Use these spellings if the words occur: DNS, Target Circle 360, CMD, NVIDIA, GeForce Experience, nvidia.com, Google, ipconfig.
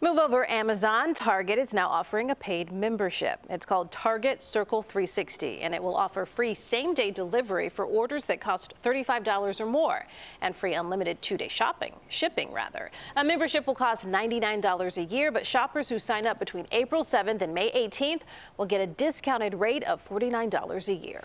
Move over Amazon. Target is now offering a paid membership. It's called Target Circle 360, and it will offer free same-day delivery for orders that cost $35 or more, and free unlimited two-day shipping. A membership will cost $99 a year, but shoppers who sign up between April 7th and May 18th will get a discounted rate of $49 a year.